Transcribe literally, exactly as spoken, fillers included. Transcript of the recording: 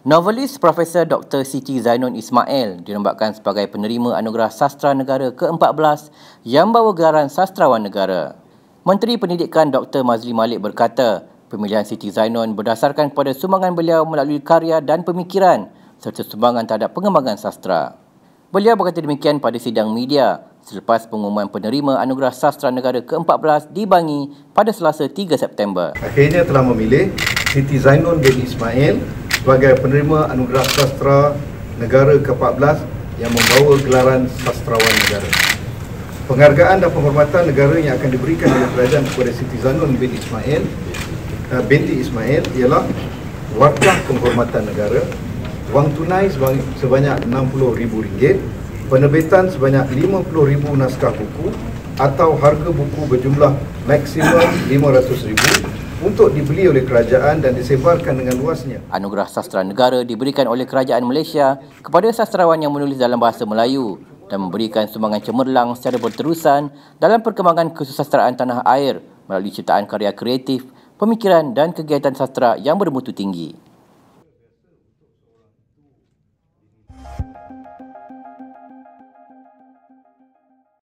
Novelis Profesor Doktor Siti Zainon Ismail dinobatkan sebagai penerima Anugerah Sastera Negara ke empat belas yang bawa gelaran Sasterawan Negara. Menteri Pendidikan Doktor Mazli Malik berkata, pemilihan Siti Zainon berdasarkan kepada sumbangan beliau melalui karya dan pemikiran serta sumbangan terhadap pengembangan sastera. Beliau berkata demikian pada sidang media selepas pengumuman penerima Anugerah Sastera Negara ke empat belas di Bangi pada Selasa tiga September. Akhirnya telah memilih Siti Zainon bin Ismail sebagai penerima Anugerah Sastera Negara ke empat belas yang membawa gelaran Sasterawan Negara. Penghargaan dan penghormatan negara yang akan diberikan oleh kerajaan kepada Siti Zainon bin Ismail binti Ismail ialah Wakaf Penghormatan Negara, wang tunai sebanyak enam puluh ribu ringgit, penerbitan sebanyak lima puluh ribu naskah buku atau harga buku berjumlah maksimum lima ratus ribu untuk dibeli oleh kerajaan dan disebarkan dengan luasnya. Anugerah Sastera Negara diberikan oleh kerajaan Malaysia kepada sastrawan yang menulis dalam bahasa Melayu dan memberikan sumbangan cemerlang secara berterusan dalam perkembangan kesusasteraan tanah air melalui ciptaan karya kreatif, pemikiran dan kegiatan sastera yang bermutu tinggi.